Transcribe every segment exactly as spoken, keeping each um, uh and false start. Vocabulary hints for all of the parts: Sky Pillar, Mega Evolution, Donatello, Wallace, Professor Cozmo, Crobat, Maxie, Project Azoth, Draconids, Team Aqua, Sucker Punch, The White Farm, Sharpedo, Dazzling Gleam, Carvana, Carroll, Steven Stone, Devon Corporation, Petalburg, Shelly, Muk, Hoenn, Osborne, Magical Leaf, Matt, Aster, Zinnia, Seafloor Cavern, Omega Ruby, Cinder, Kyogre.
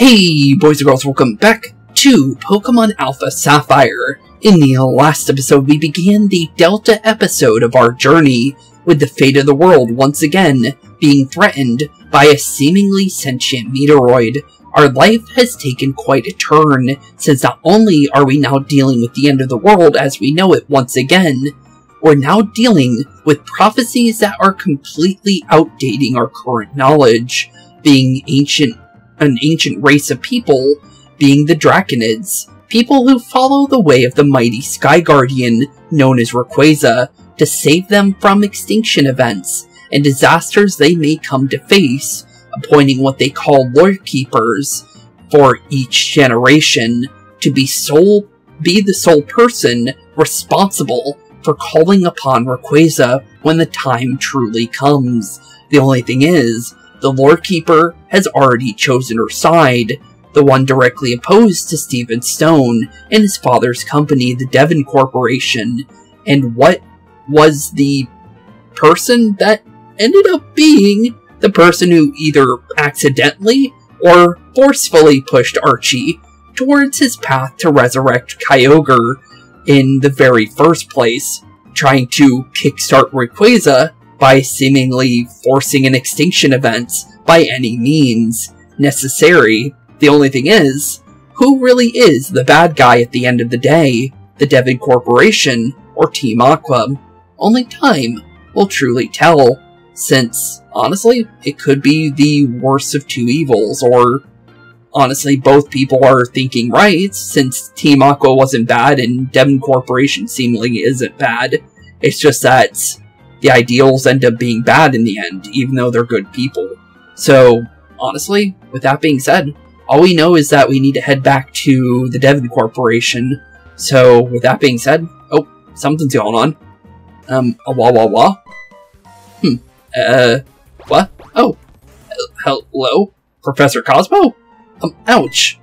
Hey boys and girls, welcome back to Pokemon Alpha Sapphire. In the last episode, we began the Delta episode of our journey, with the fate of the world once again being threatened by a seemingly sentient meteoroid. Our life has taken quite a turn, since not only are we now dealing with the end of the world as we know it once again, we're now dealing with prophecies that are completely outdating our current knowledge, being ancient an ancient race of people, being the Draconids, people who follow the way of the mighty Sky Guardian, known as Rayquaza, to save them from extinction events and disasters they may come to face, appointing what they call lore keepers for each generation to be sole, be the sole person responsible for calling upon Rayquaza when the time truly comes. The only thing is, the lore keeper has already chosen her side, the one directly opposed to Steven Stone and his father's company, the Devon Corporation. And what was the person that ended up being the person who either accidentally or forcefully pushed Archie towards his path to resurrect Kyogre in the very first place, trying to kickstart Rayquaza by seemingly forcing an extinction event by any means necessary. The only thing is, who really is the bad guy at the end of the day? The Devon Corporation or Team Aqua? Only time will truly tell, since, honestly, it could be the worst of two evils, or honestly, both people are thinking right, since Team Aqua wasn't bad and Devon Corporation seemingly isn't bad. It's just that the ideals end up being bad in the end, even though they're good people. So, honestly, with that being said, all we know is that we need to head back to the Devon Corporation. So, with that being said, oh, something's going on. Um, a wah wah wah? Hmm, uh, what? Oh, hello? Professor Cozmo? Um, ouch.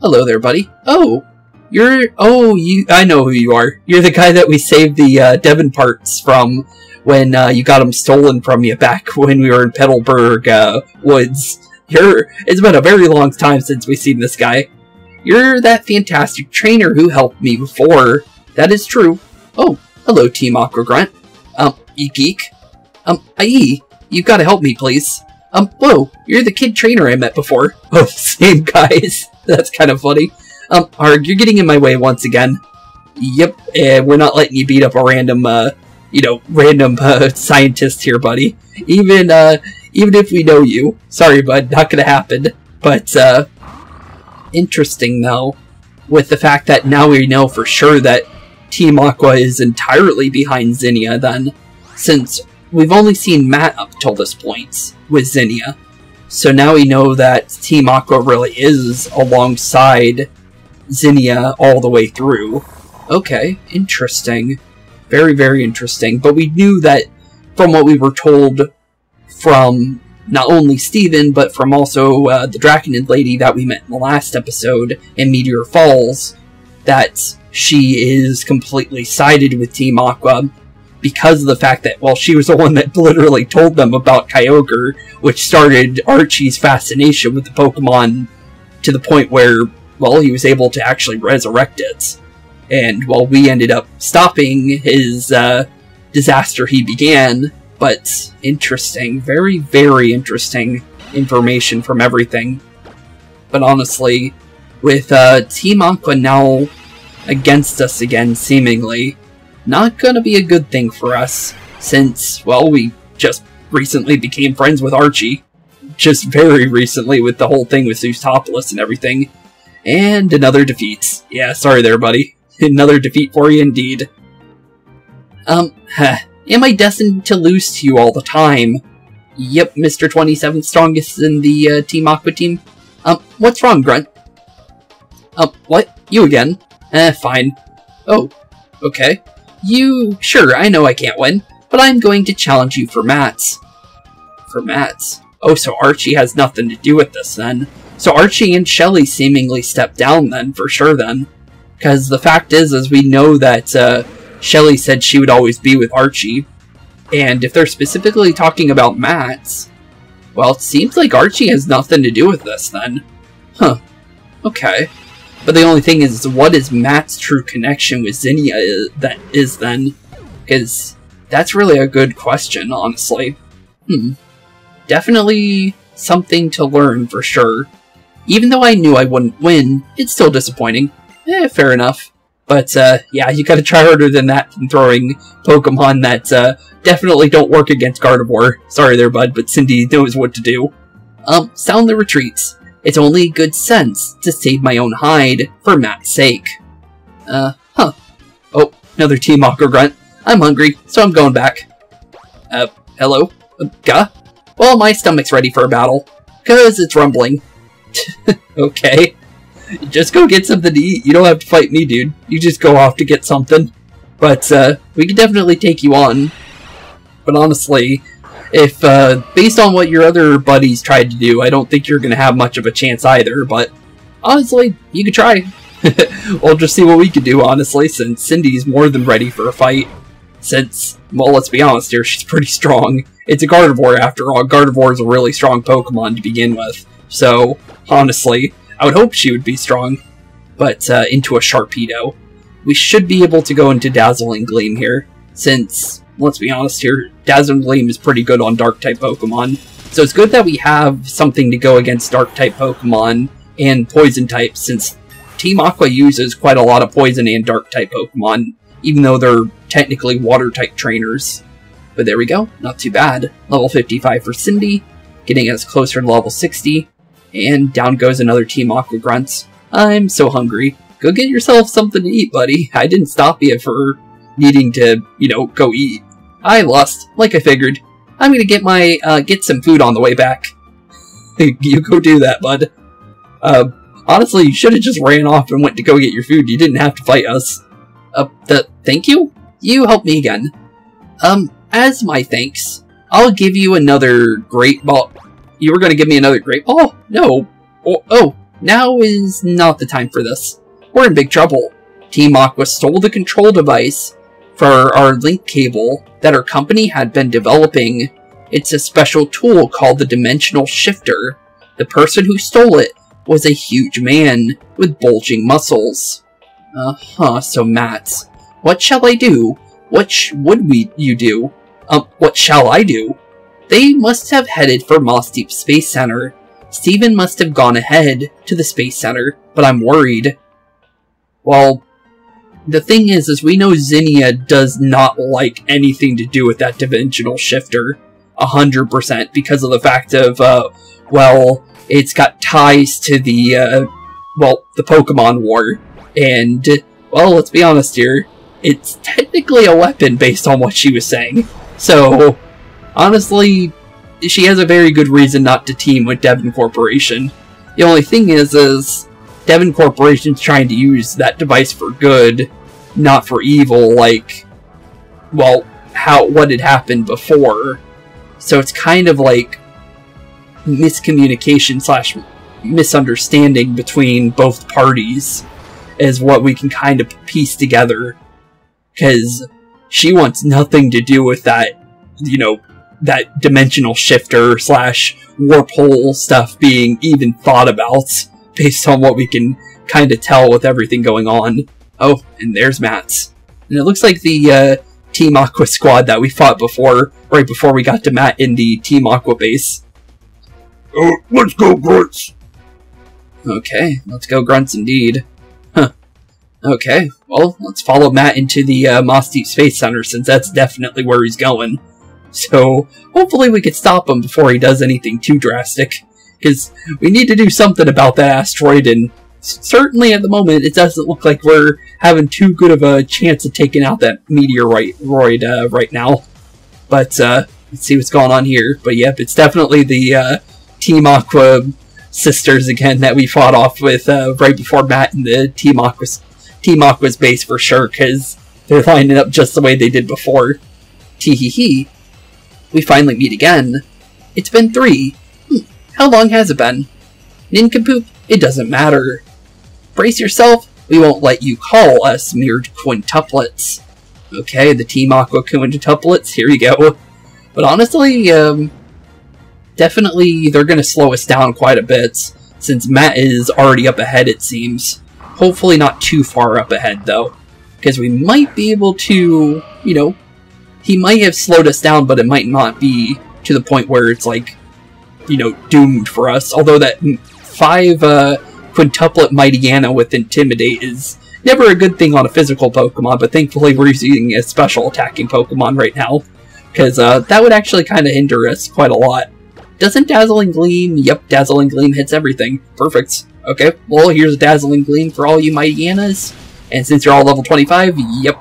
Hello there, buddy. Oh, you're, oh, you, I know who you are. You're the guy that we saved the, uh, Devon parts from, when uh, you got them stolen from you back when we were in Petalburg uh, Woods. You're, it's been a very long time since we've seen this guy. You're that fantastic trainer who helped me before. That is true. Oh, hello, Team Aqua Grunt. Um, you geek. Um, aye, you've got to help me, please. Um, whoa, you're the kid trainer I met before. Oh, same guys. That's kind of funny. Um, Arg, you're getting in my way once again. Yep, eh, we're not letting you beat up a random, uh, you know, random uh, scientist here, buddy. Even, uh, even if we know you. Sorry, bud, not gonna happen. But, uh, interesting, though, with the fact that now we know for sure that Team Aqua is entirely behind Zinnia, then, since we've only seen Matt up till this point with Zinnia. So now we know that Team Aqua really is alongside Zinnia all the way through. Okay, interesting. Very, very interesting, but we knew that from what we were told from not only Steven, but from also uh, the Draconid lady that we met in the last episode in Meteor Falls, that she is completely sided with Team Aqua because of the fact that, well, she was the one that literally told them about Kyogre, which started Archie's fascination with the Pokemon to the point where, well, he was able to actually resurrect it. And, well, we ended up stopping his, uh, disaster he began, but interesting. Very, very interesting information from everything. But honestly, with, uh, Team Aqua now against us again, seemingly, not gonna be a good thing for us, since, well, we just recently became friends with Archie. Just very recently with the whole thing with Sootopolis and everything. And another defeat. Yeah, sorry there, buddy. Another defeat for you, indeed. Um, huh. Am I destined to lose to you all the time? Yep, Mister twenty-seventh strongest in the uh, Team Aqua team. Um, what's wrong, Grunt? Um, what? You again? Eh, fine. Oh, okay. You, sure, I know I can't win, but I'm going to challenge you for Mats. For Mats? Oh, so Archie has nothing to do with this, then. So Archie and Shelly seemingly stepped down, then, for sure, then. Because the fact is, as we know that uh, Shelly said she would always be with Archie. And if they're specifically talking about Matt's, well, it seems like Archie has nothing to do with this, then. Huh. Okay. But the only thing is, what is Matt's true connection with Zinnia is, that is then? Because that's really a good question, honestly. Hmm. Definitely something to learn for sure. Even though I knew I wouldn't win, it's still disappointing. Eh, fair enough. But, uh, yeah, you gotta try harder than that than throwing Pokemon that, uh, definitely don't work against Gardevoir. Sorry there, bud, but Cindy knows what to do. Um, sound the retreats. It's only good sense to save my own hide for Matt's sake. Uh, huh. Oh, another Team Aqua grunt. I'm hungry, so I'm going back. Uh, hello? Uh, gah? Well, my stomach's ready for a battle. Cause it's rumbling. Okay. Just go get something to eat. You don't have to fight me, dude. You just go off to get something. But, uh, we can definitely take you on. But honestly, if, uh, based on what your other buddies tried to do, I don't think you're gonna have much of a chance either, but honestly, you could try. We'll just see what we can do, honestly, since Cindy's more than ready for a fight. Since, well, let's be honest here, she's pretty strong. It's a Gardevoir, after all. Gardevoir is a really strong Pokemon to begin with. So, honestly, I would hope she would be strong. But, uh, into a Sharpedo. We should be able to go into Dazzling Gleam here, since... let's be honest here, Dazzling Gleam is pretty good on Dark-type Pokemon, so it's good that we have something to go against Dark-type Pokemon and Poison-types, since Team Aqua uses quite a lot of Poison and Dark-type Pokemon, even though they're technically Water-type trainers. But there we go, not too bad. Level fifty-five for Cindy, getting us closer to level sixty, and down goes another Team Aqua grunt. I'm so hungry. Go get yourself something to eat, buddy. I didn't stop you for needing to, you know, go eat. I lost, like I figured. I'm gonna get my, uh, get some food on the way back. You go do that, bud. Uh, honestly, you should've just ran off and went to go get your food. You didn't have to fight us. Uh, the, thank you? You helped me again. Um, as my thanks, I'll give you another great ball. You were gonna give me another great ball? No. Oh, oh, now is not the time for this. We're in big trouble. Team Aqua stole the control device for our link cable that our company had been developing. It's a special tool called the Dimensional Shifter. The person who stole it was a huge man with bulging muscles. Uh-huh, so Matt, what shall I do? What sh would we you do? Um, what shall I do? They must have headed for Mossdeep Space Center. Steven must have gone ahead to the Space Center, but I'm worried. Well... the thing is, is we know Zinnia does not like anything to do with that Dimensional Shifter. A hundred percent, because of the fact of, uh, well, it's got ties to the, uh, well, the Pokemon War. And, well, let's be honest here, it's technically a weapon based on what she was saying. So, honestly, she has a very good reason not to team with Devon Corporation. The only thing is, is... Devon Corporation's trying to use that device for good, not for evil, like, well, how what had happened before. So it's kind of like miscommunication slash misunderstanding between both parties is what we can kind of piece together. Because she wants nothing to do with that, you know, that Dimensional Shifter slash warp hole stuff being even thought about. Based on what we can kind of tell with everything going on. Oh, and there's Matt's. And it looks like the uh, Team Aqua squad that we fought before, right before we got to Matt in the Team Aqua base. Oh, let's go, grunts! Okay, let's go, grunts indeed. Huh. Okay, well, let's follow Matt into the uh, Mossdeep Space Center, since that's definitely where he's going. So, hopefully we can stop him before he does anything too drastic. Because we need to do something about that asteroid, and certainly at the moment, it doesn't look like we're having too good of a chance of taking out that meteoroid uh, right now. But uh, let's see what's going on here. But yep, it's definitely the uh, Team Aqua sisters again that we fought off with uh, right before Matt and the Team Aqua's, Team Aqua's base for sure, because they're lining up just the way they did before. Tee hee hee. We finally meet again. It's been three. How long has it been? Nincompoop, it doesn't matter. Brace yourself, we won't let you call us mere quintuplets. Okay, the Team Aqua quintuplets, here you go. But honestly, um, definitely they're going to slow us down quite a bit. since Matt is already up ahead, it seems. Hopefully not too far up ahead, though, because we might be able to, you know, he might have slowed us down, but it might not be to the point where it's, like, you know, doomed for us. Although that five uh, quintuplet Mightyena with Intimidate is never a good thing on a physical Pokemon, but thankfully we're using a special attacking Pokemon right now, because uh, that would actually kind of hinder us quite a lot. Doesn't Dazzling Gleam? Yep, Dazzling Gleam hits everything. Perfect. Okay, well, here's Dazzling Gleam for all you Mightyenas. And since you're all level twenty-five, yep,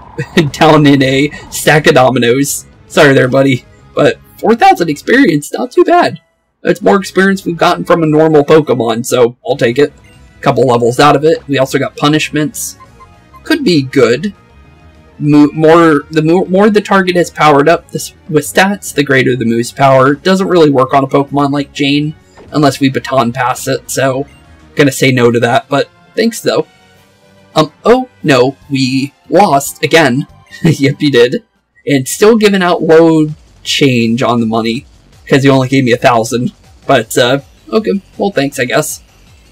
down in a stack of dominoes. Sorry there, buddy. But four thousand experience, not too bad. That's more experience we've gotten from a normal Pokemon, so I'll take it. Couple levels out of it. We also got punishments. Could be good. Mo more the mo more the target has powered up this with stats, the greater the move's power. Doesn't really work on a Pokemon like Jane, unless we baton pass it, so gonna say no to that, but thanks though. Um, oh, no, we lost again. Yep, you did. And still giving out low change on the money, because you only gave me a thousand. But, uh, okay, well, thanks, I guess.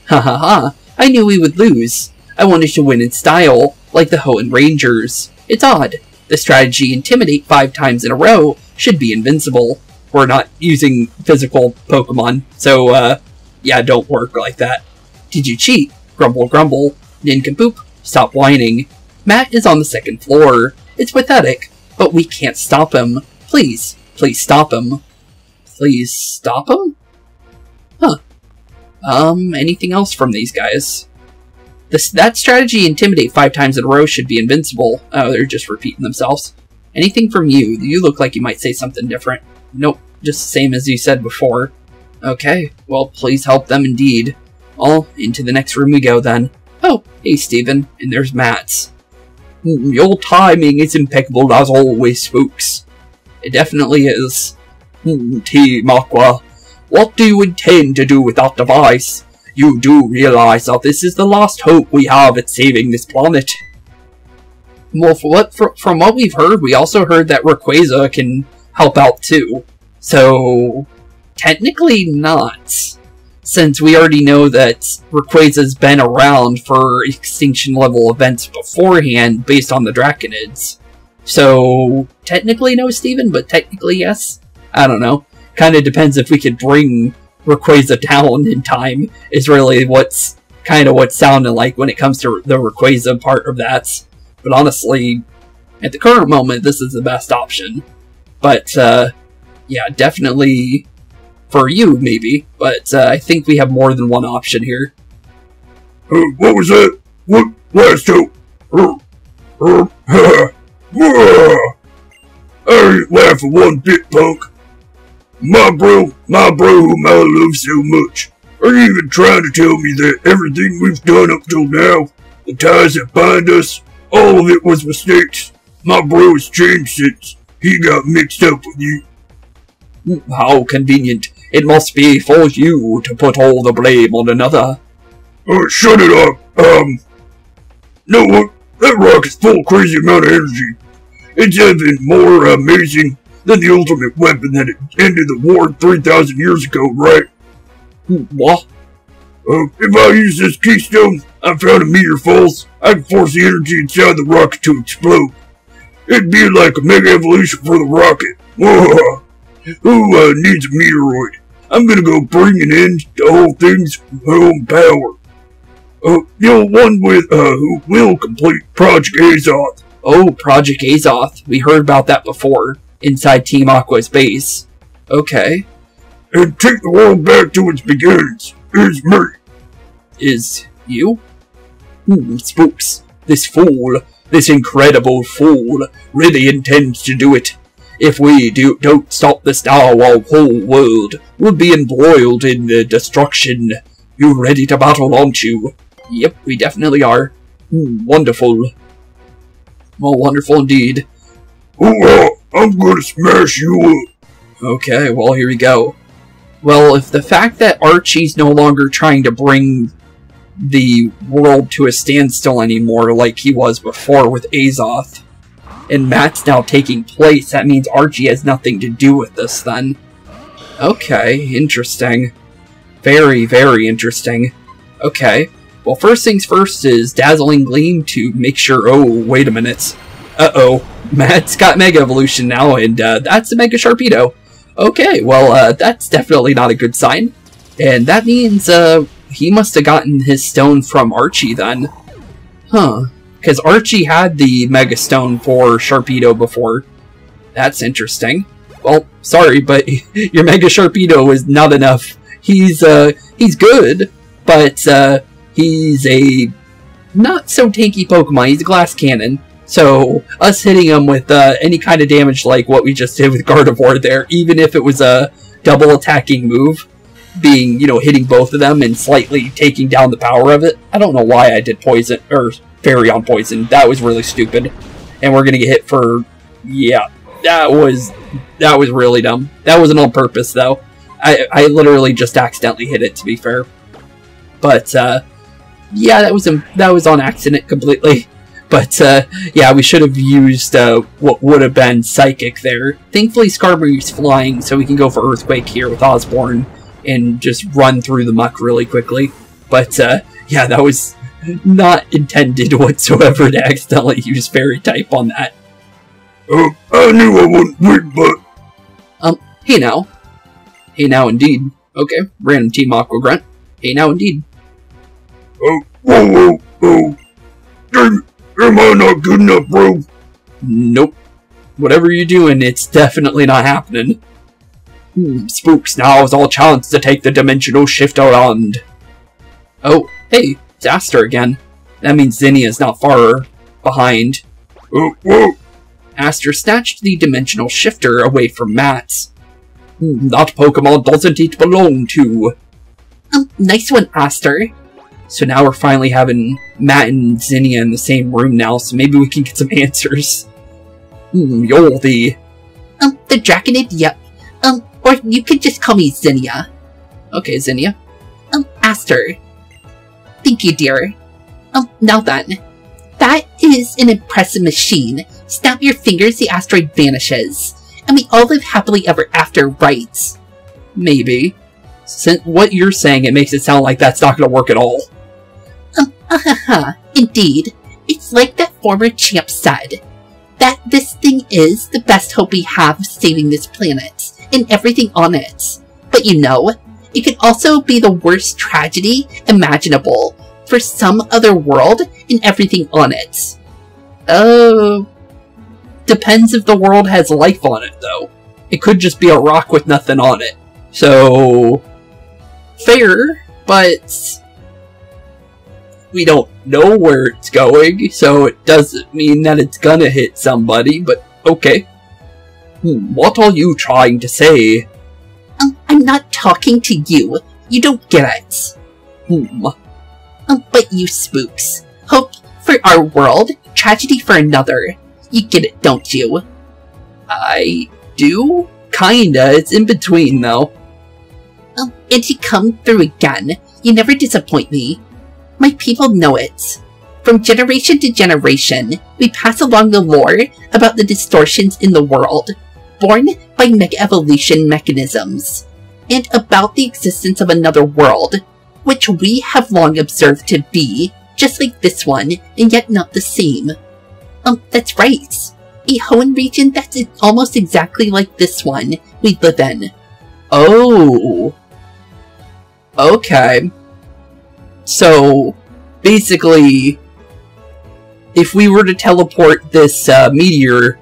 Ha ha ha, I knew we would lose. I wanted to win in style, like the Hoenn Rangers. It's odd. The strategy Intimidate five times in a row should be invincible. We're not using physical Pokemon, so, uh, yeah, don't work like that. Did you cheat? Grumble, grumble. Nincompoop, stop whining. Matt is on the second floor. It's pathetic, but we can't stop him. Please, please stop him. Please stop him? Huh. Um, anything else from these guys? This, that strategy Intimidate five times in a row should be invincible. Oh, they're just repeating themselves. Anything from you? You look like you might say something different. Nope, just the same as you said before. Okay, well, please help them indeed. All into the next room we go then. Oh, hey Steven, and there's Matt's. Your timing is impeccable as always, folks. It definitely is. Team Aqua, what do you intend to do with that device? You do realize that this is the last hope we have at saving this planet. Well, for what, for, from what we've heard, we also heard that Rayquaza can help out too. So, technically not. Since we already know that Rayquaza's been around for extinction level events beforehand based on the Draconids. So, technically no, Steven, but technically yes. I don't know. Kinda depends if we could bring Rayquaza down in time, is really what's kinda what's sounding like when it comes to the Rayquaza part of that. But honestly, at the current moment, this is the best option. But, uh, yeah, definitely. For you, maybe, but uh, I think we have more than one option here. Uh, what was that? What? Last two? Uh, uh, uh, uh, I ain't laughing one bit, punk. My bro, my bro whom I love so much, are you even trying to tell me that everything we've done up till now, the ties that bind us, all of it was mistakes? My bro has changed since he got mixed up with you. How convenient. It must be for you to put all the blame on another. Uh, shut it up. Um, no, what? That rock is full of crazy amount of energy. It's even more amazing than the ultimate weapon that ended the war three thousand years ago, right? What? Uh, if I use this keystone I found in Meteor Falls, I can force the energy inside the rocket to explode. It'd be like a Mega Evolution for the rocket. Whoa. Who uh, needs a meteoroid? I'm gonna go bring an end to all things with my own power. Uh, the old one with, uh, who will complete Project Azoth. Oh, Project Azoth. We heard about that before. Inside Team Aqua's base. Okay. And take the world back to its beginnings. Is me. Is you? Hmm, spooks. This fool, this incredible fool, really intends to do it. If we do, don't stop this now, our whole world will be embroiled in the destruction. You ready to battle, aren't you? Yep, we definitely are. Mm, wonderful. Well, wonderful indeed. Oh, I'm gonna smash you up. Okay, well, here we go. Well, if the fact that Archie's no longer trying to bring the world to a standstill anymore like he was before with Azoth, and Matt's now taking place, that means Archie has nothing to do with this then. Okay, interesting. Very, very interesting. Okay. Well, first things first is Dazzling Gleam to make sure... Oh, wait a minute. Uh-oh. Matt's got Mega Evolution now, and uh, that's a Mega Sharpedo. Okay, well, uh, that's definitely not a good sign. And that means uh, he must have gotten his stone from Archie then. Huh. Because Archie had the Mega Stone for Sharpedo before. That's interesting. Well, sorry, but your Mega Sharpedo is not enough. He's, uh, he's good, but... Uh, He's a not-so-tanky Pokemon. He's a glass cannon. So, us hitting him with uh, any kind of damage like what we just did with Gardevoir there, even if it was a double attacking move, being, you know, hitting both of them and slightly taking down the power of it. I don't know why I did poison, or fairy on poison. That was really stupid. And we're going to get hit for, yeah, that was, that was really dumb. That wasn't on purpose, though. I, I literally just accidentally hit it, to be fair. But, uh... yeah, that was a, that was on accident completely. But, uh, yeah, we should have used uh, what would have been Psychic there. Thankfully, Skarmory's flying, so we can go for Earthquake here with Osborne and just run through the muck really quickly. But, uh, yeah, that was not intended whatsoever to accidentally use Fairy-type on that. Oh, I knew I wouldn't win, but... Um, hey now. Hey now, indeed. Okay, random Team Aqua grunt. Hey now, indeed. Oh, whoa, whoa, whoa. Damn, am I not good enough, bro? Nope. Whatever you're doing, it's definitely not happening. Hmm, spooks, now's our chance to take the Dimensional Shifter on. Oh, hey, it's Aster again. That means Zinnia's not far behind. Oh, whoa. Aster snatched the Dimensional Shifter away from Matt's. Hmm, that Pokemon doesn't it belong to? Um, nice one, Aster. So now we're finally having Matt and Zinnia in the same room now, so maybe we can get some answers. Hmm, you're the... Um, the Draconid, yep. Um, or you could just call me Zinnia. Okay, Zinnia. Um, Aster. Thank you, dear. Um, now then. That is an impressive machine. Snap your fingers, the asteroid vanishes. And we all live happily ever after, right? Maybe. Since what you're saying, it makes it sound like that's not gonna work at all. Um, uh, ha, ha. Indeed. It's like that former champ said, that this thing is the best hope we have of saving this planet, and everything on it. But you know, it could also be the worst tragedy imaginable, for some other world and everything on it. Oh. Depends if the world has life on it, though. It could just be a rock with nothing on it. So... fair, but we don't know where it's going, so it doesn't mean that it's gonna hit somebody, but okay. Hmm, what are you trying to say? Um, I'm not talking to you. You don't get it. Hmm. Um, but you spooks. Hope for our world, tragedy for another. You get it, don't you? I do? Kinda. It's in between, though. Um, and you come through again. You never disappoint me. My people know it. From generation to generation, we pass along the lore about the distortions in the world, born by Mega Evolution mechanisms, and about the existence of another world, which we have long observed to be just like this one, and yet not the same. Um, that's right. A Hoenn region that's almost exactly like this one we live in. Oh. Okay. So, basically, if we were to teleport this uh, meteor,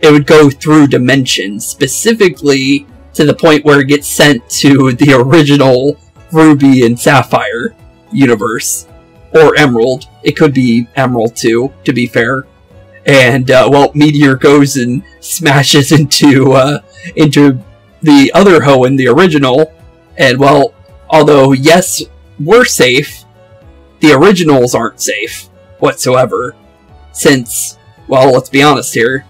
it would go through dimensions, specifically to the point where it gets sent to the original Ruby and Sapphire universe. Or Emerald. It could be Emerald too, to be fair. And, uh, well, Meteor goes and smashes into, uh, into the other Hoenn, the original. And, well, although, yes, we're safe, the originals aren't safe whatsoever. Since, well, let's be honest here,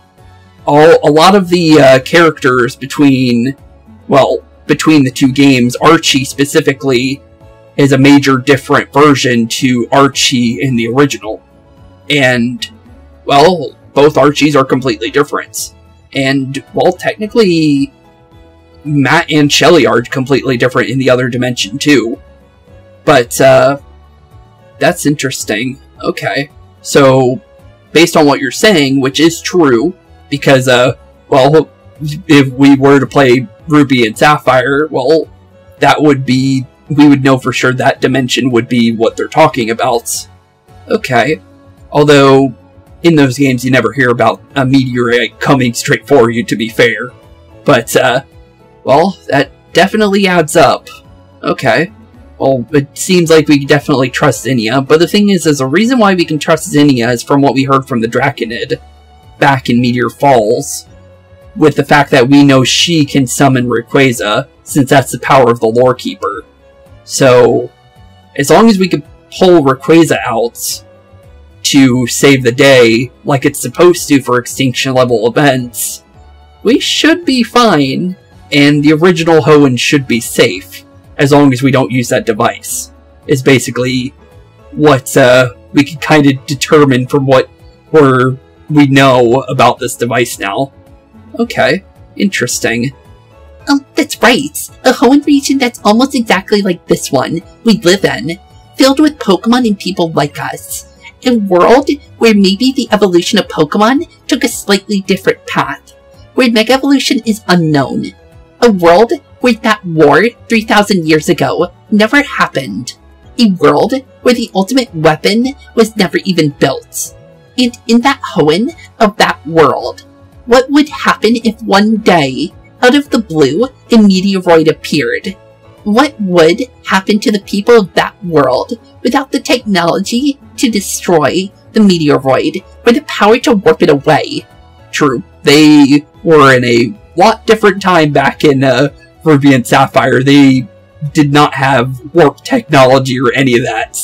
all, a lot of the, uh, characters between, well, between the two games, Archie specifically is a major different version to Archie in the original. And... well, both Archies are completely different. And, well, technically, Matt and Shelly are completely different in the other dimension, too. But, uh, That's interesting. Okay. So, based on what you're saying, which is true, because, uh, well, if we were to play Ruby and Sapphire, well, that would be... we would know for sure that dimension would be what they're talking about. Okay. Although, in those games you never hear about a meteorite coming straight for you, to be fair. But, uh, well, that definitely adds up. Okay. Well, it seems like we definitely trust Zinnia, but the thing is, is the reason why we can trust Zinnia is from what we heard from the Draconid back in Meteor Falls, with the fact that we know she can summon Rayquaza, since that's the power of the Lore Keeper. So, as long as we can pull Rayquaza out to save the day, like it's supposed to for extinction-level events, we should be fine, and the original Hoenn should be safe. As long as we don't use that device, is basically what uh, we can kind of determine from what we're, we know about this device now. Okay, interesting. Oh, that's right. A Hoenn region that's almost exactly like this one we live in, filled with Pokemon and people like us. A world where maybe the evolution of Pokemon took a slightly different path, where Mega Evolution is unknown. A world where that war three thousand years ago never happened. A world where the ultimate weapon was never even built. And in that Hoenn of that world, what would happen if one day, out of the blue, a meteoroid appeared? What would happen to the people of that world without the technology to destroy the meteoroid or the power to warp it away? True, they were in a lot different time back in uh, Ruby and Sapphire. They did not have warp technology or any of that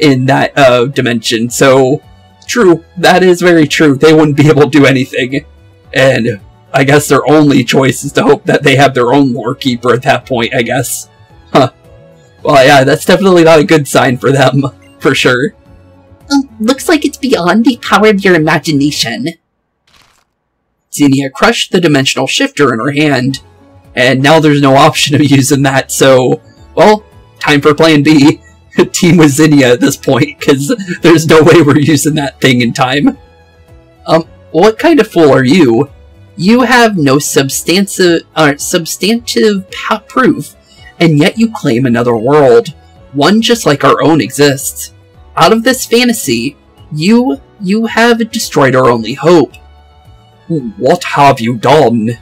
in that uh, dimension. So, true, that is very true. They wouldn't be able to do anything. And I guess their only choice is to hope that they have their own Lore Keeper at that point, I guess. Huh. Well, yeah, that's definitely not a good sign for them, for sure. Uh, looks like it's beyond the power of your imagination. Zinnia crushed the Dimensional Shifter in her hand, and now there's no option of using that, so, well, time for Plan B. Team with Zinnia at this point, because there's no way we're using that thing in time. Um, what kind of fool are you? You have no substantive, uh, substantive proof, and yet you claim another world, one just like our own exists. Out of this fantasy, you, you have destroyed our only hope. What have you done?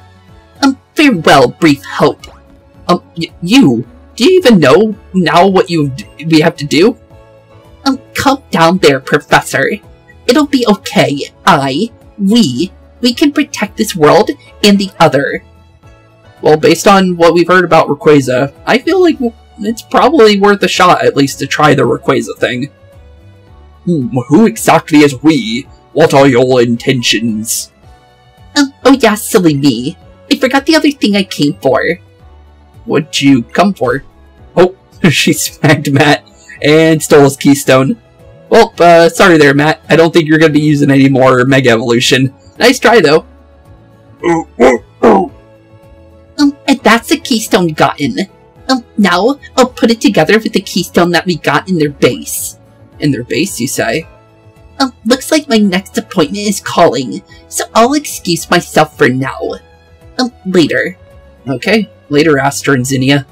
Um, farewell, brief hope. Um, y you, do you even know now what you we have to do? Um, calm down there, Professor. It'll be okay. I, we, we can protect this world and the other. Well, based on what we've heard about Rayquaza, I feel like it's probably worth a shot at least to try the Rayquaza thing. Hmm, who exactly is we? What are your intentions? Um, oh yeah, silly me. I forgot the other thing I came for. What'd you come for? Oh, she smacked Matt and stole his Keystone. Well, uh, sorry there, Matt. I don't think you're going to be using any more Mega Evolution. Nice try, though. Um, and that's the Keystone gotten. Um, now I'll put it together with the Keystone that we got in their base. In their base, you say? Um, looks like my next appointment is calling, so I'll excuse myself for now. Um, later. Okay, later, Aster and Zinnia.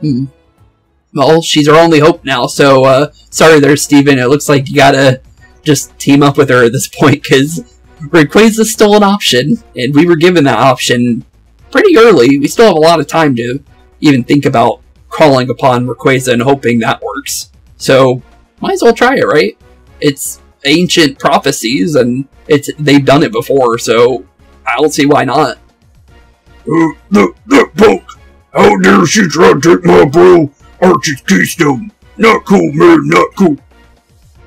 Hmm. Well, she's our only hope now, so, uh, sorry there, Steven. It looks like you gotta just team up with her at this point, because Rayquaza's still an option, and we were given that option pretty early. We still have a lot of time to even think about calling upon Rayquaza and hoping that works. So, might as well try it, right? It's ancient prophecies, and it's they've done it before, so I don't see why not. Uh, look, look, Poke! How dare she try to take my bro, Archie's Keystone? Not cool, man, not cool.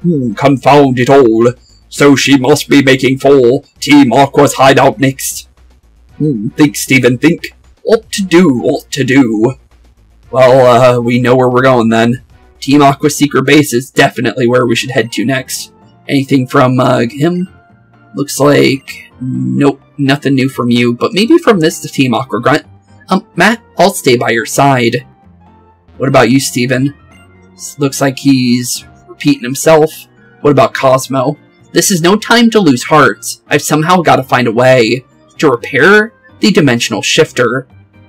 Hmm, confound it all. So she must be making for Team Aqua's hideout next. Hmm, think, Steven, think. What to do, what to do. Well, uh, we know where we're going then. Team Aqua's secret base is definitely where we should head to next. Anything from uh, him? Looks like... nope, nothing new from you, but maybe from this to Team Aqua Grunt. Um, Matt, I'll stay by your side. What about you, Steven? Looks like he's Pete and himself. What about Cozmo? This is no time to lose hearts. I've somehow got to find a way to repair the Dimensional Shifter.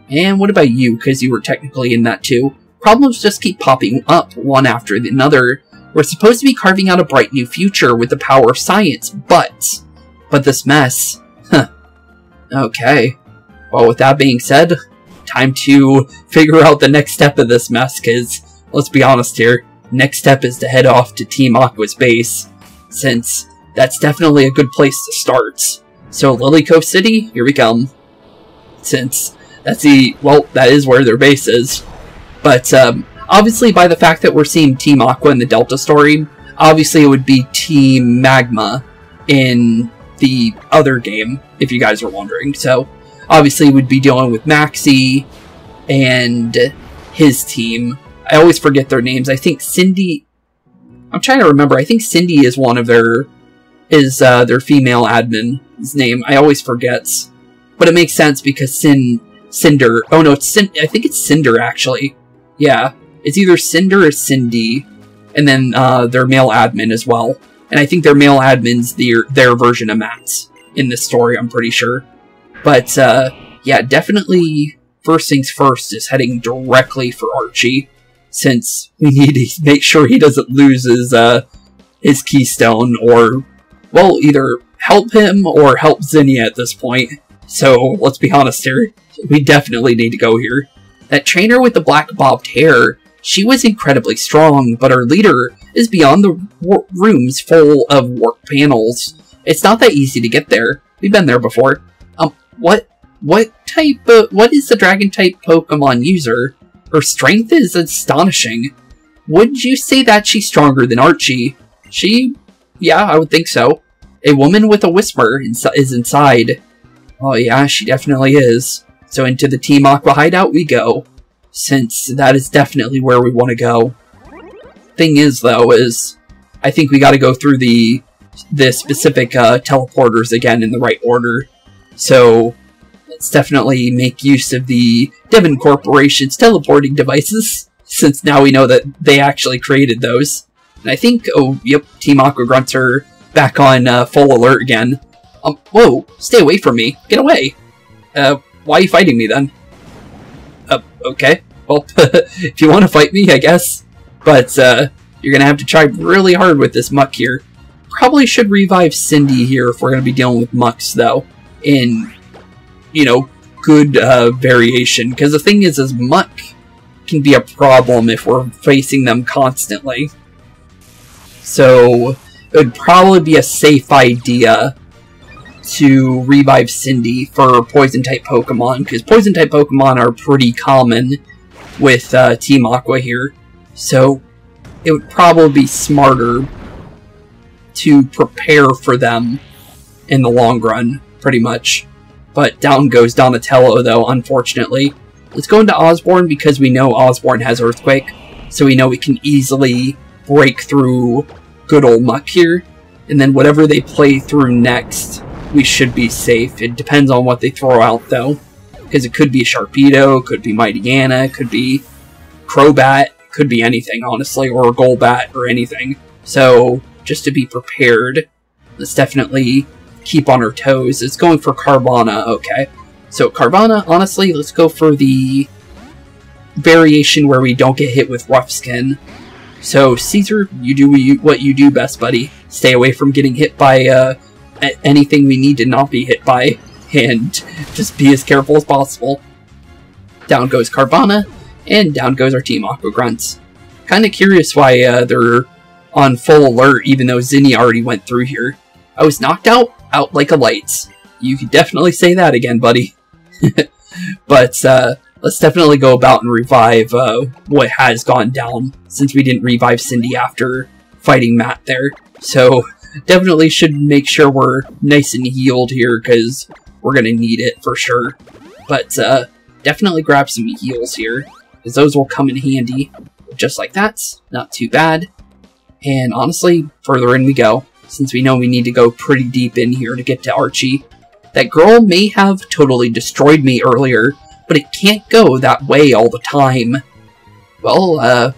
And what about you, because you were technically in that too? Problems just keep popping up, one after the another. We're supposed to be carving out a bright new future with the power of science, but... But this mess... Huh. Okay. Well, with that being said, time to figure out the next step of this mess, because, let's be honest here, next step is to head off to Team Aqua's base, since that's definitely a good place to start. So, Lily Cove City, here we come. Since that's the... well, that is where their base is. But, um, obviously by the fact that we're seeing Team Aqua in the Delta story, obviously it would be Team Magma in the other game, if you guys are wondering. So, obviously we'd be dealing with Maxie and his team. I always forget their names. I think Cindy... I'm trying to remember. I think Cindy is one of their... is, uh, their female admin's name. I always forget. But it makes sense because Sin... Cinder. Oh no, it's Cin- I think it's Cinder, actually. Yeah. It's either Cinder or Cindy. And then, uh, their male admin as well. And I think their male admin's their, their version of Matt in this story, I'm pretty sure. But, uh, yeah, definitely first things first is heading directly for Archie. Since we need to make sure he doesn't lose his, uh, his Keystone or, well, either help him or help Zinnia at this point. So, let's be honest here. We definitely need to go here. That trainer with the black bobbed hair, she was incredibly strong, but her leader is beyond the rooms full of warp panels. It's not that easy to get there. We've been there before. Um, what, what type of, what is the dragon type Pokemon user? Her strength is astonishing. Would you say that she's stronger than Archie? She, yeah, I would think so. A woman with a whisper ins is inside. Oh yeah, she definitely is. So into the Team Aqua hideout we go, since that is definitely where we want to go. Thing is, though, is I think we got to go through the the specific uh, teleporters again in the right order. So let's definitely make use of the Devon Corporation's teleporting devices, since now we know that they actually created those. And I think, oh, yep, Team Aqua grunts are back on uh, full alert again. Um, whoa, stay away from me. Get away. Uh... Why are you fighting me, then? Uh, okay. Well, if you want to fight me, I guess. But, uh, you're gonna have to try really hard with this Muk here. Probably should revive Cindy here if we're gonna be dealing with Muks, though. In, you know, good, uh, variation. Because the thing is, is Muk can be a problem if we're facing them constantly. So, it would probably be a safe idea to revive Cindy for Poison-type Pokemon, because Poison-type Pokemon are pretty common with uh, Team Aqua here, so it would probably be smarter to prepare for them in the long run, pretty much. But down goes Donatello, though, unfortunately. Let's go into Osborne, because we know Osborne has Earthquake, so we know we can easily break through good old Muk here, and then whatever they play through next... we should be safe. It depends on what they throw out, though. Because it could be a Sharpedo, could be Mightyena, could be Crobat, could be anything, honestly, or a Golbat, or anything. So, just to be prepared, let's definitely keep on our toes. It's going for Carvana, okay. So, Carvana, honestly, let's go for the variation where we don't get hit with Rough Skin. So, Caesar, you do what you do best, buddy. Stay away from getting hit by, uh... anything we need to not be hit by, and just be as careful as possible. Down goes Carvana, and down goes our Team Aqua grunts. Kinda curious why uh, they're on full alert even though Zinnia already went through here. I was knocked out, out like a light. You could definitely say that again, buddy. But uh, let's definitely go about and revive uh, what has gone down, since we didn't revive Cindy after fighting Matt there. So... definitely should make sure we're nice and healed here, because we're going to need it for sure. But uh, definitely grab some heals here, because those will come in handy. Just like that, not too bad. And honestly, further in we go, since we know we need to go pretty deep in here to get to Archie. That girl may have totally destroyed me earlier, but it can't go that way all the time. Well, uh,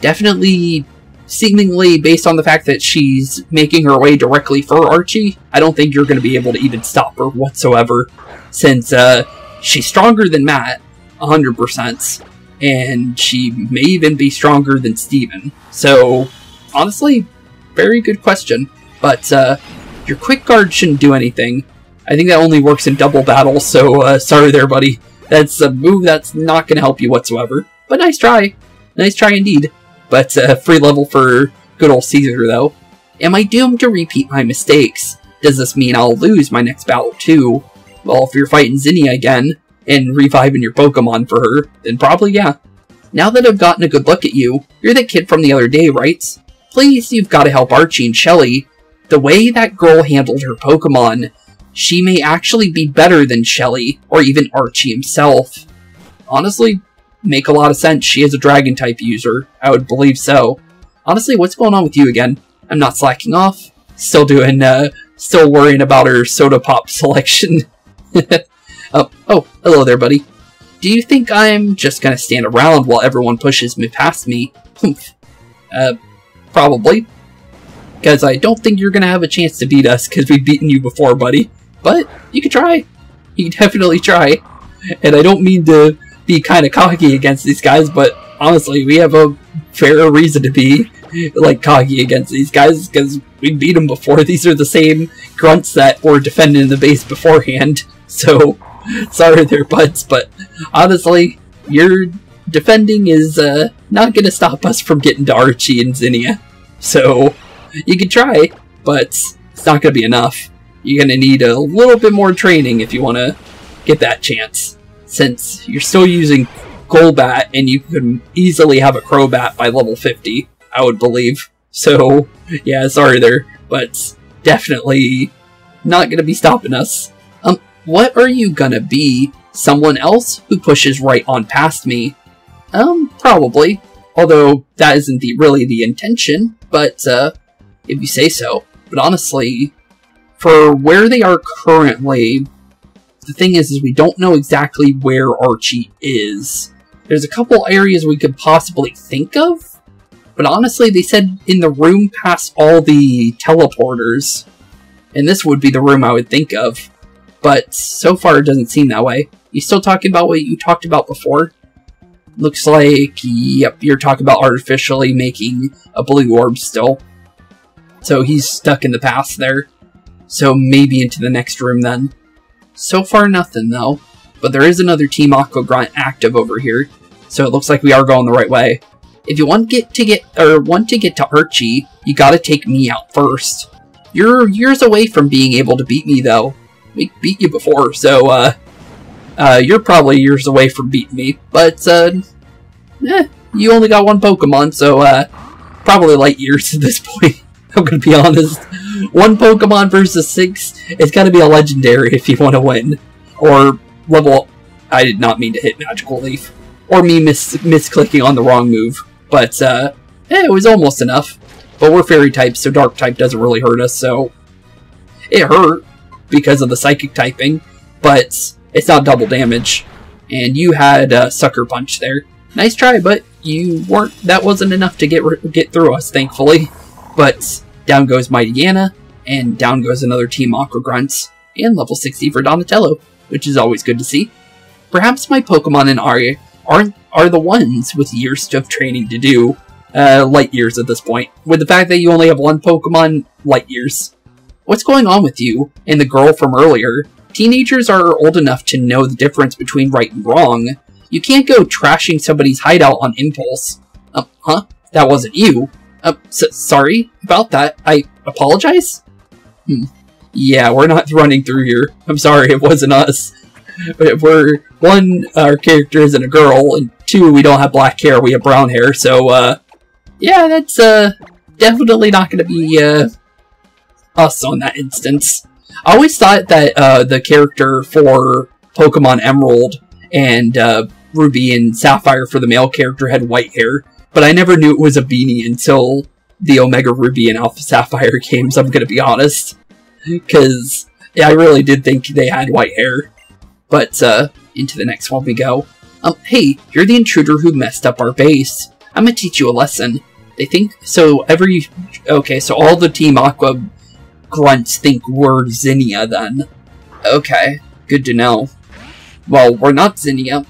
definitely seemingly based on the fact that she's making her way directly for Archie, I don't think you're going to be able to even stop her whatsoever, since uh, she's stronger than Matt, one hundred percent, and she may even be stronger than Steven. So, honestly, very good question, but uh, your quick guard shouldn't do anything. I think that only works in double battle, so uh, sorry there, buddy. That's a move that's not going to help you whatsoever, but nice try. Nice try indeed. But uh, free level for good old Caesar, though. Am I doomed to repeat my mistakes? Does this mean I'll lose my next battle, too? Well, if you're fighting Zinnia again, and reviving your Pokemon for her, then probably yeah. Now that I've gotten a good look at you, you're the kid from the other day, right? Please, you've got to help Archie and Shelly. The way that girl handled her Pokemon, she may actually be better than Shelly, or even Archie himself. Honestly, make a lot of sense. She is a Dragon-type user. I would believe so. Honestly, what's going on with you again? I'm not slacking off. Still doing, uh, still worrying about her soda pop selection. oh, oh, hello there, buddy. Do you think I'm just gonna stand around while everyone pushes me past me? Humph. Uh, probably. Because I don't think you're gonna have a chance to beat us, because we've beaten you before, buddy. But, you can try. You can definitely try. And I don't mean to be kind of cocky against these guys, but honestly, we have a fair reason to be like cocky against these guys, because we beat them before. These are the same grunts that were defending the base beforehand, so sorry they're butts, but honestly, your defending is uh, not going to stop us from getting to Archie and Zinnia, so you can try, but it's not going to be enough. You're going to need a little bit more training if you want to get that chance, since you're still using Golbat, and you can easily have a Crobat by level fifty, I would believe. So, yeah, sorry there, but definitely not gonna be stopping us. Um, what are you gonna be? Someone else who pushes right on past me? Um, probably. Although, that isn't the, really the intention, but, uh, if you say so. But honestly, for where they are currently, the thing is, is we don't know exactly where Archie is. There's a couple areas we could possibly think of, but honestly, they said in the room past all the teleporters, and this would be the room I would think of, but so far it doesn't seem that way. You still talking about what you talked about before? Looks like, yep, you're talking about artificially making a blue orb still. So he's stuck in the past there, so maybe into the next room then. So far nothing, though, but there is another Team Aqua grunt active over here, so it looks like we are going the right way. If you want get to get or want to get to Archie, you gotta take me out first. You're years away from being able to beat me, though. We beat you before, so uh, uh, you're probably years away from beating me, but uh, eh, you only got one Pokemon, so uh, probably light years at this point. I'm gonna be honest. One Pokemon versus six, it's gotta be a legendary if you want to win. Or level... I did not mean to hit Magical Leaf. Or me mis misclicking on the wrong move. But, uh, eh, it was almost enough. But we're fairy types, so dark type doesn't really hurt us, so... It hurt because of the psychic typing, but it's not double damage. And you had uh, Sucker Punch there. Nice try, but you weren't... That wasn't enough to get, get through us, thankfully. But... down goes Mightyena, and down goes another Team Aqua Grunts, and level sixty for Donatello, which is always good to see. Perhaps my Pokemon and Arya aren't, are the ones with years of training to do, uh, light years at this point, with the fact that you only have one Pokemon, light years. What's going on with you, and the girl from earlier? Teenagers are old enough to know the difference between right and wrong. You can't go trashing somebody's hideout on impulse. Uh, huh? That wasn't you. Uh, so, sorry about that. I apologize? Hmm. Yeah, we're not running through here. I'm sorry, it wasn't us. We're, one, our character isn't a girl, and two, we don't have black hair, we have brown hair, so, uh, yeah, that's, uh, definitely not gonna be, uh, us on that instance. I always thought that, uh, the character for Pokemon Emerald and, uh, Ruby and Sapphire for the male character had white hair. But I never knew it was a beanie until the Omega Ruby and Alpha Sapphire games, I'm gonna be honest. Because, yeah, I really did think they had white hair. But, uh, into the next one we go. Um, hey, you're the intruder who messed up our base. I'm gonna teach you a lesson. I think so. Every okay, so all the Team Aqua grunts think we're Zinnia then. Okay, good to know. Well, we're not Zinnia,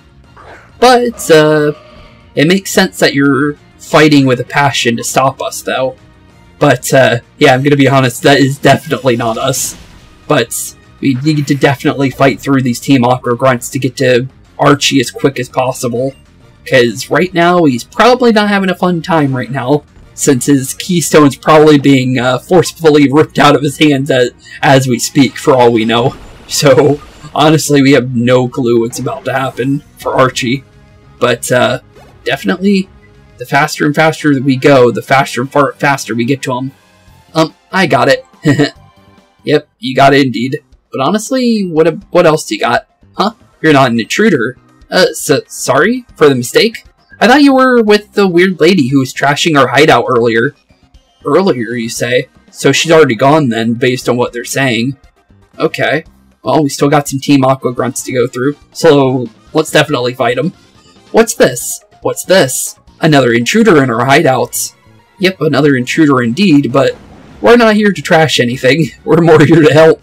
but uh, it makes sense that you're fighting with a passion to stop us, though. But uh, yeah, I'm gonna be honest. That is definitely not us. But we need to definitely fight through these Team Aqua grunts to get to Archie as quick as possible. Because right now, he's probably not having a fun time right now, since his Keystone's probably being uh, forcefully ripped out of his hands as, as we speak, for all we know. So, honestly, we have no clue what's about to happen for Archie. But, uh, definitely, the faster and faster that we go, the faster and far faster we get to him. Um, I got it. Yep, you got it indeed. But honestly, what what else do you got? Huh? You're not an intruder. Uh, so, sorry for the mistake? I thought you were with the weird lady who was trashing our hideout earlier. Earlier, you say? So she's already gone then, based on what they're saying. Okay. Well, we still got some Team Aqua grunts to go through, so let's definitely fight them. What's this? What's this? Another intruder in our hideouts. Yep, another intruder indeed, but we're not here to trash anything. We're more here to help.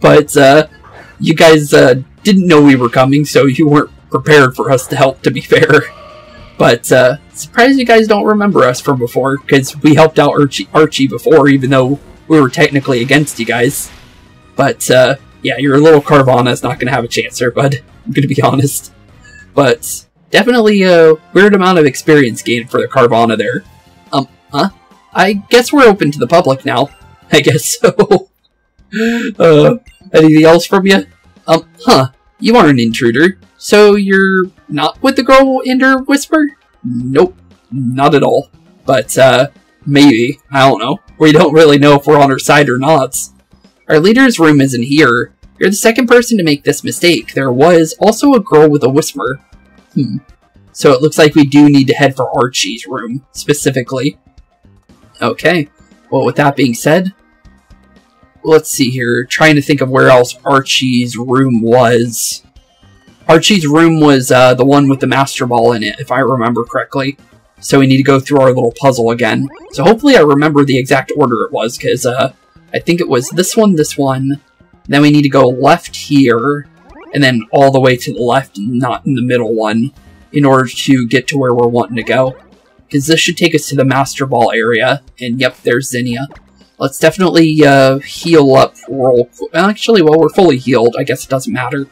But, uh, you guys, uh, didn't know we were coming, so you weren't prepared for us to help, to be fair. But uh surprised you guys don't remember us from before, because we helped out Archie, Archie before, even though we were technically against you guys. But uh yeah, your little Carvana is not going to have a chance there, bud. I'm going to be honest. But definitely a weird amount of experience gained for the Carvana there. Um, huh? I guess we're open to the public now. I guess so. uh, anything else from you? Um, huh. You are an intruder. So you're not with the girl in her whisper? Nope, not at all. But, uh, maybe. I don't know. We don't really know if we're on her side or not. Our leader's room isn't here. You're the second person to make this mistake. There was also a girl with a whisper. Hmm. So it looks like we do need to head for Archie's room, specifically. Okay. Well, with that being said, let's see here. Trying to think of where else Archie's room was. Archie's room was uh, the one with the Master Ball in it, if I remember correctly. So we need to go through our little puzzle again. So hopefully I remember the exact order it was, because uh, I think it was this one, this one. Then we need to go left here, and then all the way to the left, not in the middle one, in order to get to where we're wanting to go. Because this should take us to the Master Ball area, and yep, there's Zinnia. Let's definitely uh, heal up real quick. Actually, well, we're fully healed. I guess it doesn't matter.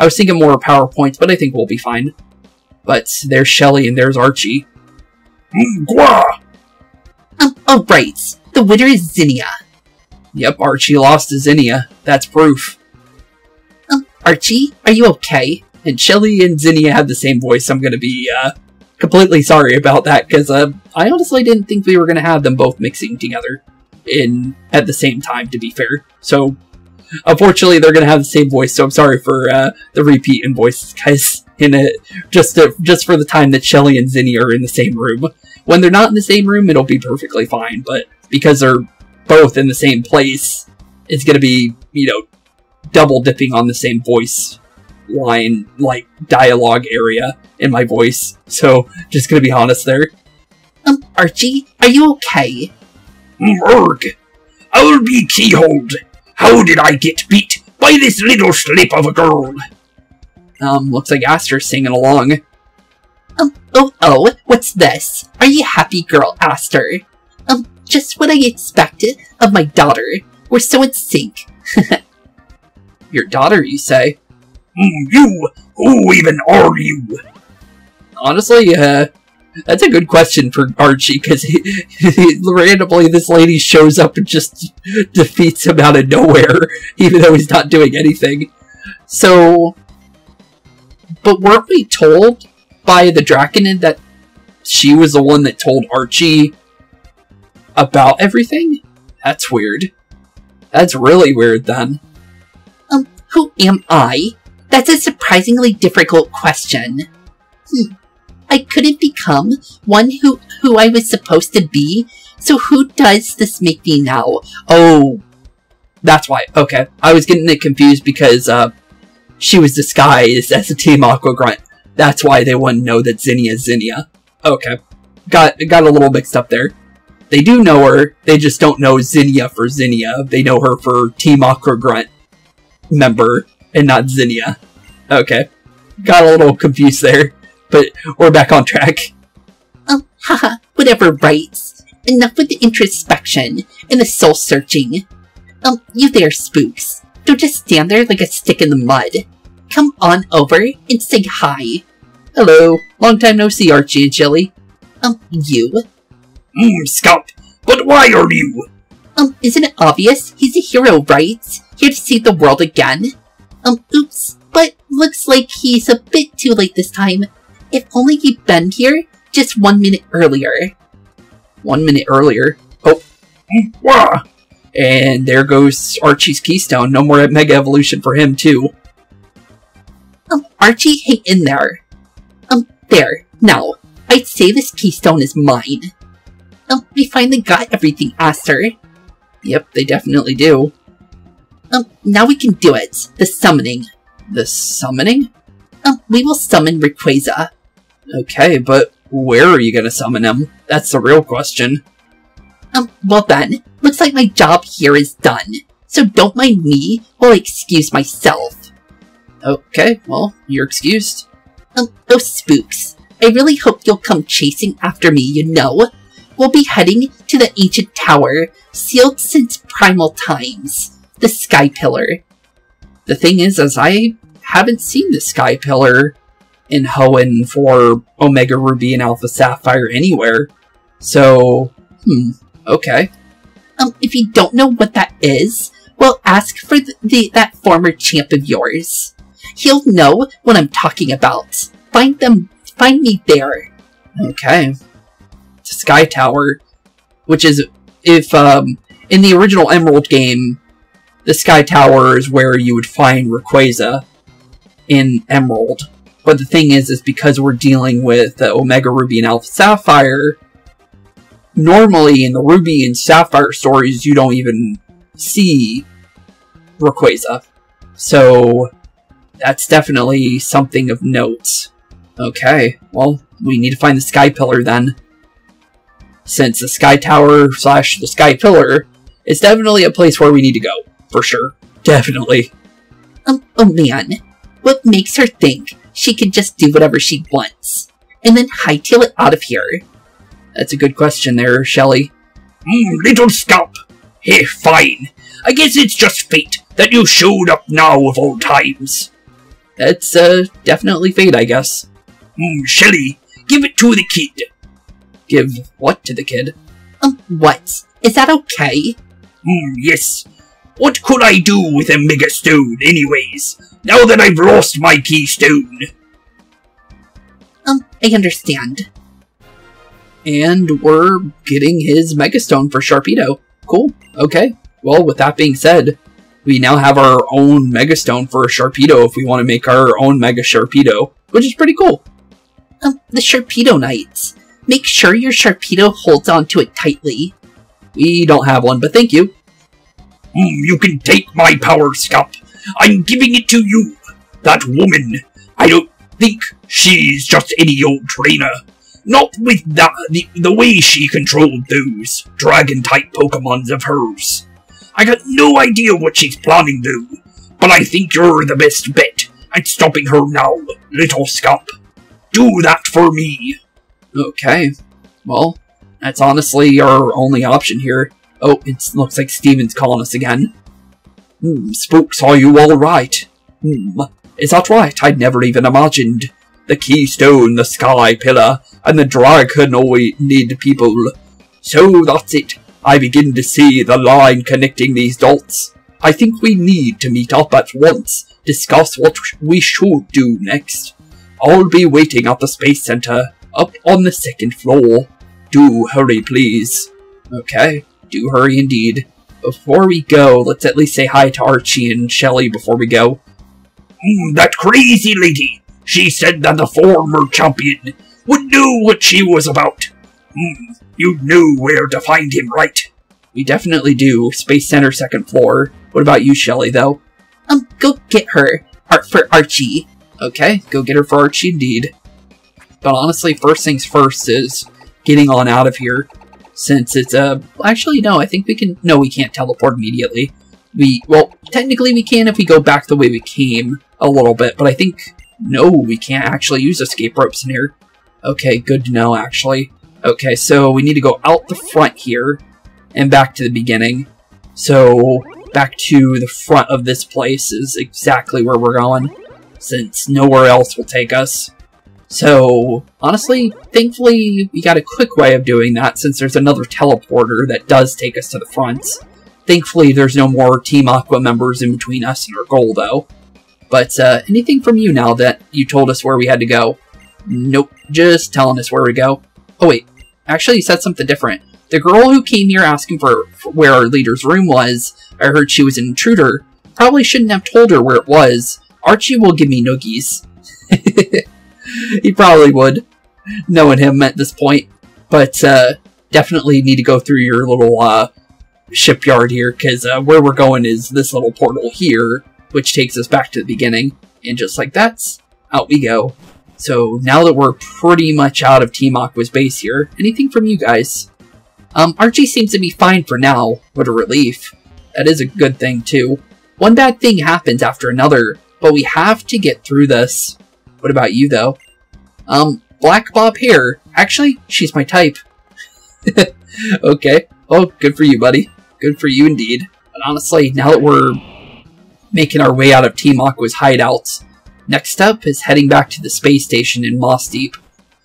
I was thinking more power points, but I think we'll be fine. But there's Shelly and there's Archie. Mwah! Um, alright, the winner is Zinnia. Yep, Archie lost to Zinnia. That's proof. Um, Archie, are you okay? And Shelly and Zinnia have the same voice. I'm gonna be uh, completely sorry about that, because uh, I honestly didn't think we were gonna have them both mixing together in at the same time, to be fair. So, unfortunately, they're going to have the same voice, so I'm sorry for uh, the repeat in voices, guys. In it, just to, just for the time that Shelly and Zinnia are in the same room. When they're not in the same room, it'll be perfectly fine, but because they're both in the same place, it's going to be, you know, double-dipping on the same voice line, like, dialogue area in my voice. So, just going to be honest there. Um, Archie, are you okay? Murg! I'll be keyholed! How did I get beat by this little slip of a girl? Um, looks like Aster's singing along. Um, oh oh, what's this? Are you happy, girl, Aster? Um, just what I expected of my daughter. We're so in sync. Your daughter, you say? You? Who even are you? Honestly, uh, that's a good question for Archie, because randomly this lady shows up and just defeats him out of nowhere, even though he's not doing anything. So, but weren't we told by the Draconid that she was the one that told Archie about everything? That's weird. That's really weird, then. Um, who am I? That's a surprisingly difficult question. Hmm. I couldn't become one who, who I was supposed to be, so who does this make me now? Oh, that's why. Okay, I was getting it confused because uh, she was disguised as a Team Aqua grunt. That's why they wouldn't know that Zinnia's Zinnia. Okay, got got a little mixed up there. They do know her, they just don't know Zinnia for Zinnia. They know her for Team Aqua Grunt member, and not Zinnia. Okay. Got a little confused there, but we're back on track. Oh, haha, whatever, rights. Enough with the introspection and the soul-searching. Um, you there, spooks. Don't just stand there like a stick in the mud. Come on over and say hi. Hello. Long time no see, Archie and Shelly. Um, you? Mmm, Scott, but why are you? Um, isn't it obvious? He's a hero, right? Here to save the world again. Um, oops, but looks like he's a bit too late this time. If only he'd been here just one minute earlier. One minute earlier? Oh. Wah! And there goes Archie's Keystone. No more Mega Evolution for him, too. Um, Archie, hang in there. Um, there. Now, I'd say this Keystone is mine. Um, we finally got everything, Aster. Yep, they definitely do. Um, now we can do it. The summoning. The summoning? Um, we will summon Rayquaza. Okay, but where are you gonna summon him? That's the real question. Um, well then, looks like my job here is done. So don't mind me while I excuse myself. Okay, well, you're excused. Um, oh spooks. I really hope you'll come chasing after me, you know. We'll be heading to the ancient tower, sealed since primal times. The Sky Pillar. The thing is, as I haven't seen the Sky Pillar in Hoenn for Omega Ruby and Alpha Sapphire anywhere. So, hmm, okay. Um, if you don't know what that is, well, ask for the, the that former champ of yours. He'll know what I'm talking about. Find them, find me there. Okay. Sky Tower, which is, if, um, in the original Emerald game, the Sky Tower is where you would find Rayquaza in Emerald. But the thing is, is because we're dealing with uh, Omega Ruby and Alpha Sapphire, normally in the Ruby and Sapphire stories, you don't even see Rayquaza. So, that's definitely something of note. Okay, well, we need to find the Sky Pillar then. Since the Sky Tower slash the Sky Pillar is definitely a place where we need to go, for sure. Definitely. Um, oh man, what makes her think she can just do whatever she wants, and then hightail it out of here? That's a good question there, Shelly. Mm, little scalp. Hey, fine. I guess it's just fate that you showed up now of all times. That's, uh, definitely fate, I guess. Mm, Shelly, give it to the kid. Give what to the kid? Um, what? Is that okay? Mm, yes. What could I do with a mega stone, anyways? Now that I've lost my keystone. Um, I understand. And we're getting his mega stone for Sharpedo. Cool. Okay. Well, with that being said, we now have our own mega stone for Sharpedo if we want to make our own mega Sharpedo, which is pretty cool. Um, the Sharpedo Knights. Make sure your Sharpedo holds onto it tightly. We don't have one, but thank you. Mm, you can take my power, Scop. I'm giving it to you. That woman, I don't think she's just any old trainer. Not with that, the, the way she controlled those dragon-type Pokemons of hers. I got no idea what she's planning, though. But I think you're the best bet at stopping her now, little Scop. Do that for me. Okay, well, that's honestly our only option here. Oh, it looks like Steven's calling us again. Mm, spooks, are you alright? Mm, is that right? I'd never even imagined. The Keystone, the Sky Pillar, and the Draconids need people. So that's it. I begin to see the line connecting these dots. I think we need to meet up at once, discuss what we should do next. I'll be waiting at the Space Center. Up on the second floor. Do hurry, please. Okay, do hurry indeed. Before we go, let's at least say hi to Archie and Shelly before we go. Mm, that crazy lady! She said that the former champion would know what she was about. Mm, you knew where to find him, right? We definitely do. Space Center second floor. What about you, Shelly, though? Um, go get her. Art for Archie. Okay, go get her for Archie indeed. But honestly, first things first is getting on out of here, since it's, uh, actually, no, I think we can, no, we can't teleport immediately. We, well, technically we can if we go back the way we came a little bit, but I think, no, we can't actually use escape ropes in here. Okay, good to know, actually. Okay, so we need to go out the front here, and back to the beginning. So, back to the front of this place is exactly where we're going, since nowhere else will take us. So, honestly, thankfully, we got a quick way of doing that, since there's another teleporter that does take us to the front. Thankfully, there's no more Team Aqua members in between us and our goal, though. But, uh, anything from you now that you told us where we had to go? Nope, just telling us where we go. Oh, wait. Actually, you said something different. The girl who came here asking for, for where our leader's room was, I heard she was an intruder. Probably shouldn't have told her where it was. Archie will give me noogies. He probably would, knowing him at this point. But uh, definitely need to go through your little uh, shipyard here, because uh, where we're going is this little portal here, which takes us back to the beginning. And just like that, out we go. So now that we're pretty much out of Team Aqua's base here, anything from you guys? Um, Archie seems to be fine for now. What a relief. That is a good thing, too. One bad thing happens after another, but we have to get through this. What about you, though? Um, black bob hair. Actually, she's my type. Okay. Oh, good for you, buddy. Good for you, indeed. But honestly, now that we're making our way out of Team Aqua's hideouts, next up is heading back to the space station in Mossdeep,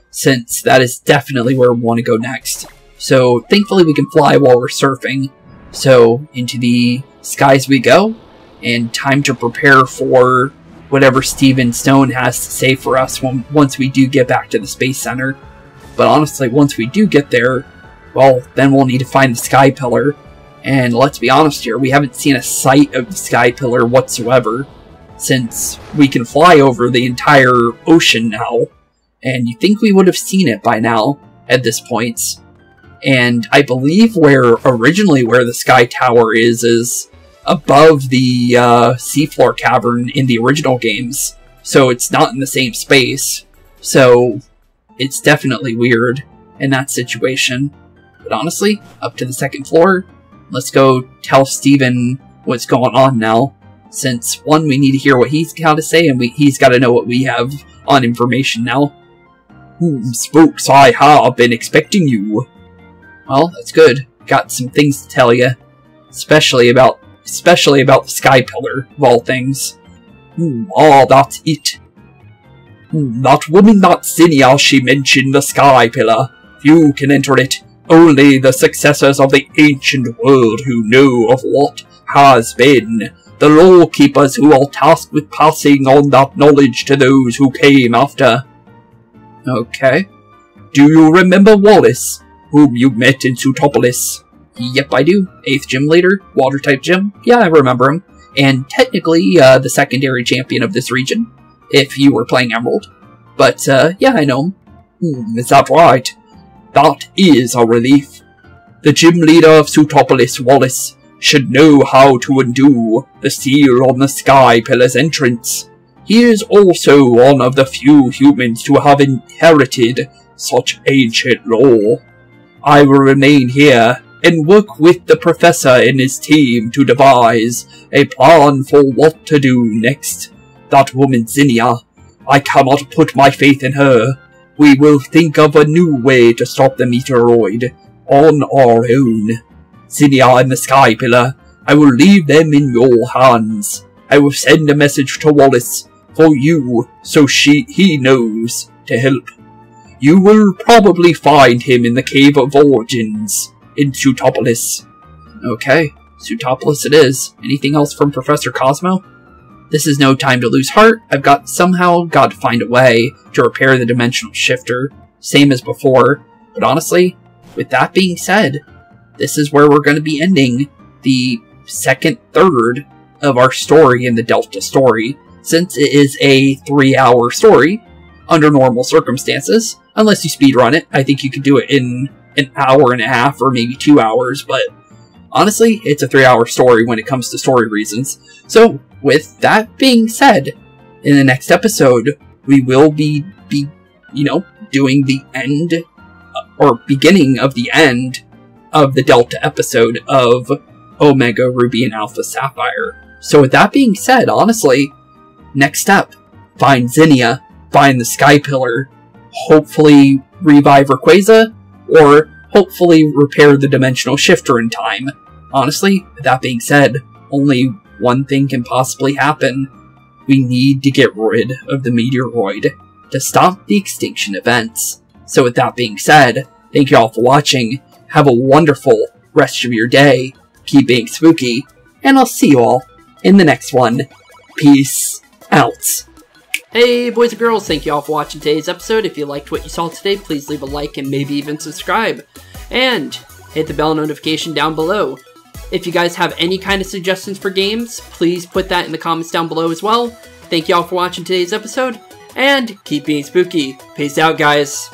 since that is definitely where we want to go next. So, thankfully we can fly while we're surfing. So, into the skies we go, and time to prepare for whatever Steven Stone has to say for us when, once we do get back to the Space Center. But honestly, once we do get there, well, then we'll need to find the Sky Pillar. And let's be honest here, we haven't seen a sight of the Sky Pillar whatsoever, since we can fly over the entire ocean now. And you think we would have seen it by now, at this point. And I believe where, originally where the Sky Tower is, is above the uh, seafloor cavern in the original games, so it's not in the same space, so it's definitely weird in that situation. But honestly, up to the second floor, let's go tell Steven what's going on now, since one, we need to hear what he's got to say, and we, he's got to know what we have on information now. Whom spooks I have been expecting you. Well, that's good. Got some things to tell you, especially about Especially about the Sky Pillar, of all things. Mm, ah, that's it. Mm, that woman, that Zinnia, she mentioned the Sky Pillar. Few can enter it. Only the successors of the ancient world who know of what has been. The lawkeepers who are tasked with passing on that knowledge to those who came after. Okay. Do you remember Wallace, whom you met in Sootopolis? Yep, I do. eighth Gym Leader, Water-type Gym. Yeah, I remember him. And technically, uh, the secondary champion of this region, if you were playing Emerald. But, uh, yeah, I know him. Hmm, is that right? That is a relief. The Gym Leader of Sootopolis, Wallace, should know how to undo the seal on the Sky Pillar's entrance. He is also one of the few humans to have inherited such ancient lore. I will remain here and work with the Professor and his team to devise a plan for what to do next. That woman Zinnia, I cannot put my faith in her. We will think of a new way to stop the meteoroid, on our own. Zinnia and the Sky Pillar, I will leave them in your hands. I will send a message to Wallace, for you, so she he knows, to help. You will probably find him in the Cave of Origins, in Sootopolis. Okay, Sootopolis it is. Anything else from Professor Cozmo? This is no time to lose heart. I've got somehow got to find a way to repair the Dimensional Shifter, same as before. But honestly, with that being said, this is where we're going to be ending the second third of our story in the Delta story, since it is a three-hour story under normal circumstances, unless you speedrun it. I think you could do it in an hour and a half, or maybe two hours, but honestly, it's a three-hour story when it comes to story reasons. So, with that being said, in the next episode, we will be, be you know, doing the end or beginning of the end of the Delta episode of Omega Ruby and Alpha Sapphire. So with that being said, honestly, next step, find Zinnia, find the Sky Pillar, hopefully revive Rayquaza, or hopefully repair the Dimensional Shifter in time. Honestly, with that being said, only one thing can possibly happen. We need to get rid of the Meteoroid to stop the extinction events. So with that being said, thank you all for watching, have a wonderful rest of your day, keep being spooky, and I'll see you all in the next one. Peace out. Hey boys and girls, thank you all for watching today's episode. If you liked what you saw today, please leave a like and maybe even subscribe. And hit the bell notification down below. If you guys have any kind of suggestions for games, please put that in the comments down below as well. Thank you all for watching today's episode, and keep being spooky. Peace out, guys.